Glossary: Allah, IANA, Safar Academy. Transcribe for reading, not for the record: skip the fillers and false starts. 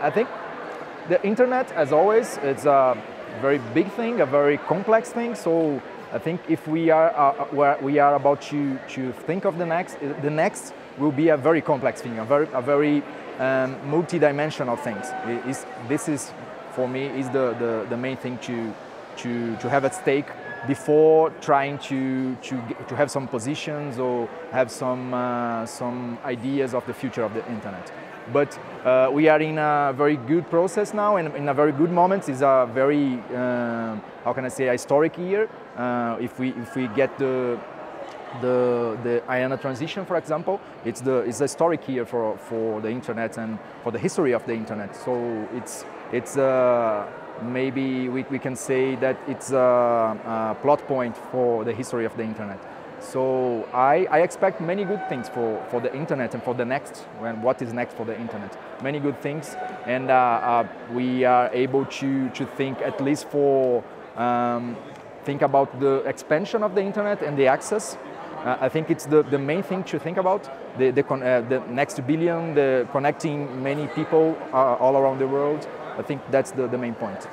I think the internet, as always, it's a very big thing, a very complex thing. So I think if we are where we are about to think of the next will be a very complex thing, a very multi-dimensional things. This is for me is the main thing to have at stake before trying to have some positions or have some ideas of the future of the internet. But we are in a very good process now, and in a very good moment. It's a very, how can I say, historic year. If we get the IANA transition, for example, it's a historic year for the internet and for the history of the internet. So it's maybe we can say that it's a plot point for the history of the internet. So I expect many good things for the internet and for the next, and what is next for the internet. Many good things, and we are able to think at least for, think about the expansion of the internet and the access. I think it's the main thing to think about, the next billion, the connecting many people all around the world. I think that's the main point.